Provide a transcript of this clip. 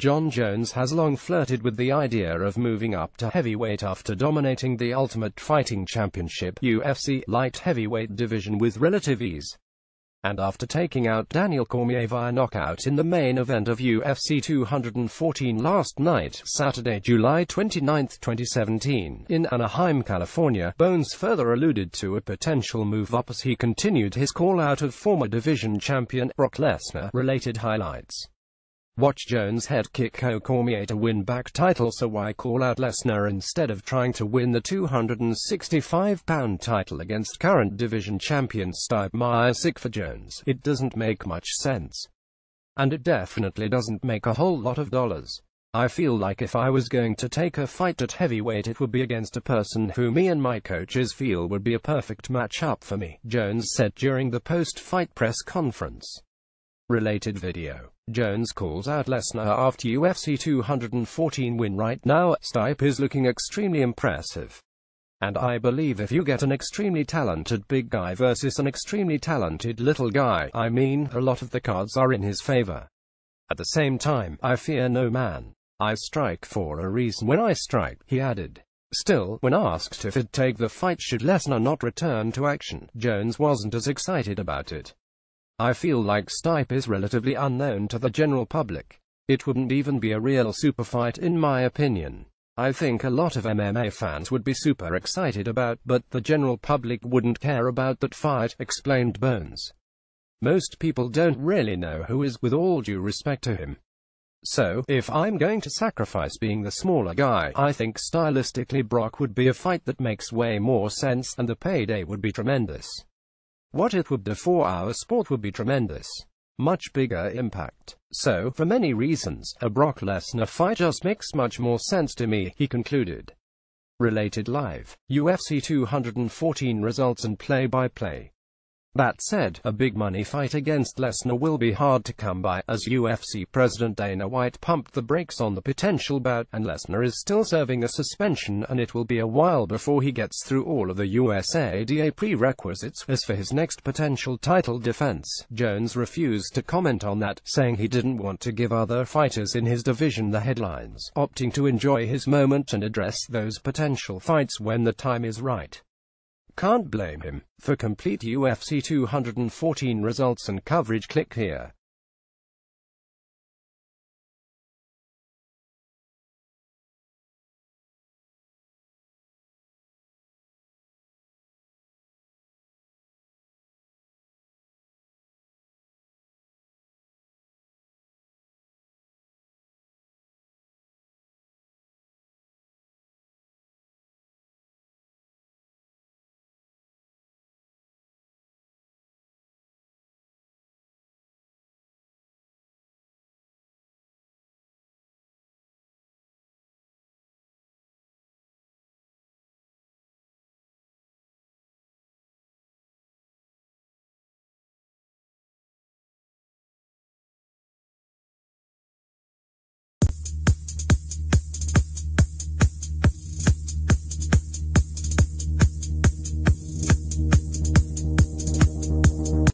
John Jones has long flirted with the idea of moving up to heavyweight after dominating the Ultimate Fighting Championship UFC light heavyweight division with relative ease, and after taking out Daniel Cormier via knockout in the main event of UFC 214 last night, Saturday, July 29, 2017, in Anaheim, California, Bones further alluded to a potential move up as he continued his call-out of former division champion Brock Lesnar. Related highlights: watch Jones head kick Cormier to win back title, so why call out Lesnar instead of trying to win the 265-pound title against current division champion Stipe Miocic? For Jones, it doesn't make much sense. And it definitely doesn't make a whole lot of dollars. I feel like if I was going to take a fight at heavyweight, it would be against a person who me and my coaches feel would be a perfect matchup for me, Jones said during the post-fight press conference. Related video: Jones calls out Lesnar after UFC 214 win. Right now, Stipe is looking extremely impressive. And I believe if you get an extremely talented big guy versus an extremely talented little guy, I mean, a lot of the cards are in his favor. At the same time, I fear no man. I strike for a reason when I strike, he added. Still, when asked if he'd take the fight should Lesnar not return to action, Jones wasn't as excited about it. I feel like Stipe is relatively unknown to the general public. It wouldn't even be a real super fight in my opinion. I think a lot of MMA fans would be super excited about, but the general public wouldn't care about that fight, explained Bones. Most people don't really know who is, with all due respect to him. So, if I'm going to sacrifice being the smaller guy, I think stylistically Brock would be a fight that makes way more sense, and the payday would be tremendous. What it would do for our sport would be tremendous. Much bigger impact. So, for many reasons, a Brock Lesnar fight just makes much more sense to me, he concluded. Related live, UFC 214 results and play-by-play. That said, a big money fight against Lesnar will be hard to come by, as UFC President Dana White pumped the brakes on the potential bout, and Lesnar is still serving a suspension, and it will be a while before he gets through all of the USADA prerequisites. As for his next potential title defense, Jones refused to comment on that, saying he didn't want to give other fighters in his division the headlines, opting to enjoy his moment and address those potential fights when the time is right. Can't blame him. For complete UFC 214 results and coverage, click here.